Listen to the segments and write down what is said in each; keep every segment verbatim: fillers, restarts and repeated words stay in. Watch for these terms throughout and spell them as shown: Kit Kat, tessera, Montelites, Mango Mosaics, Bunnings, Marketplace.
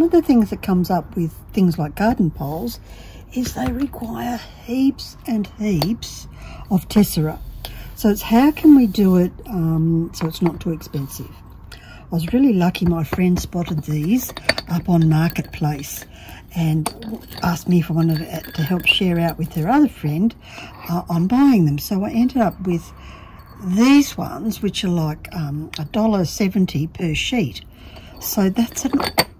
One of the things that comes up with things like garden poles is they require heaps and heaps of tessera. So it's how can we do it um, so it's not too expensive. I was really lucky, my friend spotted these up on Marketplace and asked me if I wanted to help share out with her other friend uh, on buying them. So I ended up with these ones, which are like um, a dollar seventy per sheet. So that's an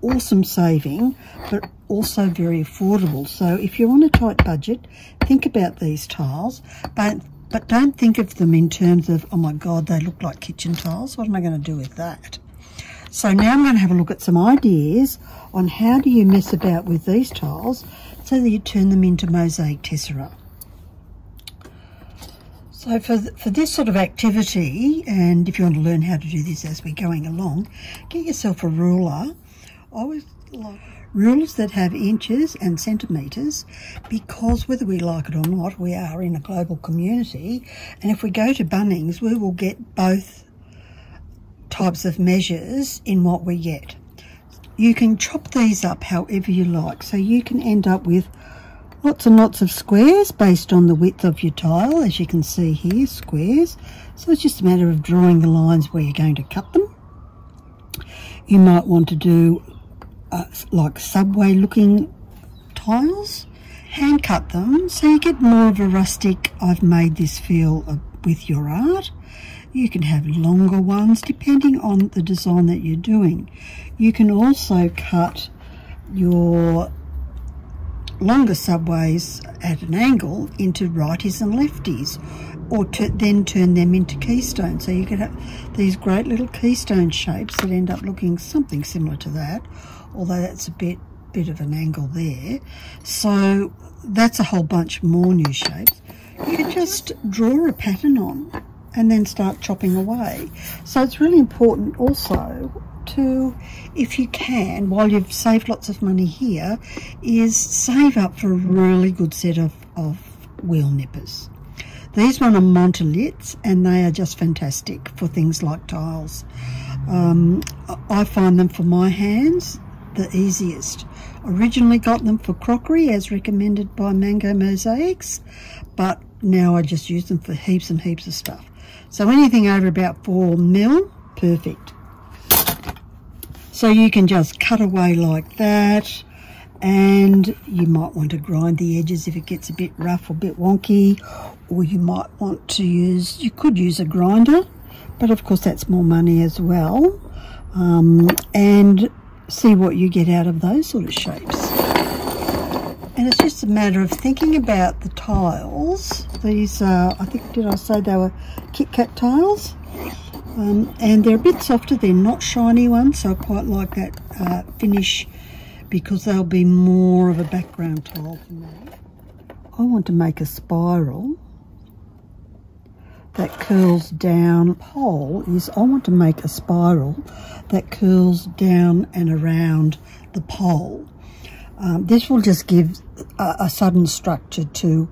awesome saving, but also very affordable. So if you're on a tight budget, think about these tiles, but but don't think of them in terms of, oh my God, they look like kitchen tiles. What am I going to do with that? So now I'm going to have a look at some ideas on how do you mess about with these tiles so that you turn them into mosaic tessera. So for, th for this sort of activity, and if you want to learn how to do this as we're going along, get yourself a ruler. I always like rulers that have inches and centimetres, because whether we like it or not, we are in a global community, and if we go to Bunnings, we will get both types of measures in what we get. You can chop these up however you like, so you can end up with lots and lots of squares based on the width of your tile, as you can see here, squares. So it's just a matter of drawing the lines where you're going to cut them. You might want to do uh, like subway looking tiles, hand cut them, so you get more of a rustic, I've made this feel uh, with your art. You can have longer ones depending on the design that you're doing. You can also cut your longer subways at an angle into righties and lefties, or to then turn them into keystones. So you get these great little keystone shapes that end up looking something similar to that, although that's a bit bit of an angle there. So that's a whole bunch more new shapes. You just draw a pattern on and then start chopping away. So it's really important also to, if you can, while you've saved lots of money here, is save up for a really good set of, of wheel nippers. These one are Montelites, and they are just fantastic for things like tiles. Um, I find them for my hands the easiest. Originally got them for crockery as recommended by Mango Mosaics, but now I just use them for heaps and heaps of stuff. So anything over about four mil, perfect. So you can just cut away like that, and you might want to grind the edges if it gets a bit rough or a bit wonky, or you might want to use, you could use a grinder, but of course that's more money as well, um, and see what you get out of those sort of shapes. And it's just a matter of thinking about the tiles. These are, I think, did I say they were Kit Kat tiles? Um, and they're a bit softer, they're not shiny ones, so I quite like that uh, finish, because they'll be more of a background tile for me. I want to make a spiral that curls down. Pole is I want to make a spiral that curls down and around the pole. Um, this will just give a, a sudden structure to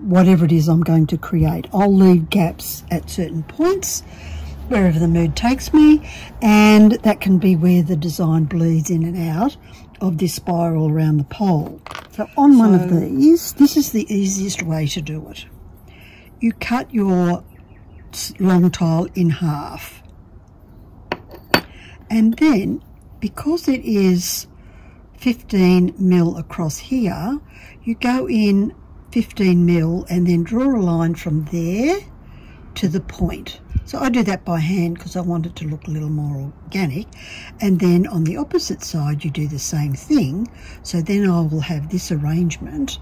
whatever it is I'm going to create. I'll leave gaps at certain points, wherever the mood takes me, and that can be where the design bleeds in and out of this spiral around the pole. So on so, one of these, this is the easiest way to do it. You cut your long tile in half, and then because it is fifteen mil across here, you go in fifteen mil and then draw a line from there to the point. So I do that by hand because I want it to look a little more organic. And then on the opposite side, you do the same thing. So then I will have this arrangement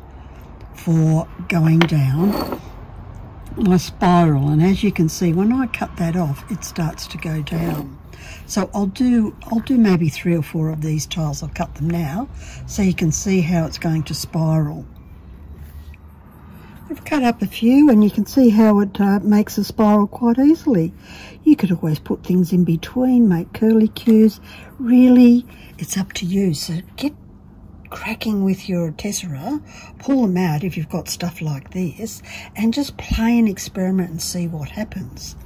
for going down my spiral. And as you can see, when I cut that off, it starts to go down. So I'll do, I'll do maybe three or four of these tiles. I'll cut them now so you can see how it's going to spiral. I've cut up a few, and you can see how it uh, makes a spiral quite easily. You could always put things in between, make curlicues. Really, it's up to you. So get cracking with your tessera, pull them out if you've got stuff like this, and just play and experiment and see what happens.